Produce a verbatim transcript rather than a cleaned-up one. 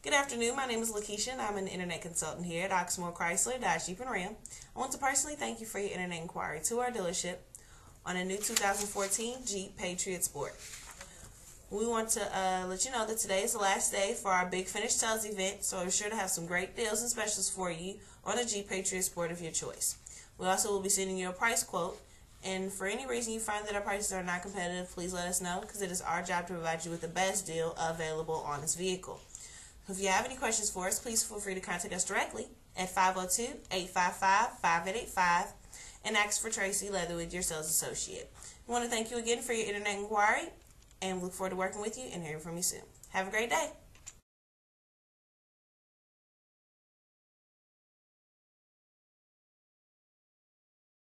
Good afternoon, my name is LaKeisha and I'm an internet consultant here at Oxmoor Chrysler, Dodge, Jeep, and Ram. I want to personally thank you for your internet inquiry to our dealership on a new two thousand fourteen Jeep Patriot Sport. We want to uh, let you know that today is the last day for our Big Finish Tells event, so I'm sure to have some great deals and specials for you on a Jeep Patriot Sport of your choice. We also will be sending you a price quote, and for any reason you find that our prices are not competitive, please let us know, because it is our job to provide you with the best deal available on this vehicle. If you have any questions for us, please feel free to contact us directly at five oh two, eight five five, five eight eight five and ask for Tracy Leatherwood, your sales associate. We want to thank you again for your internet inquiry and look forward to working with you and hearing from you soon. Have a great day.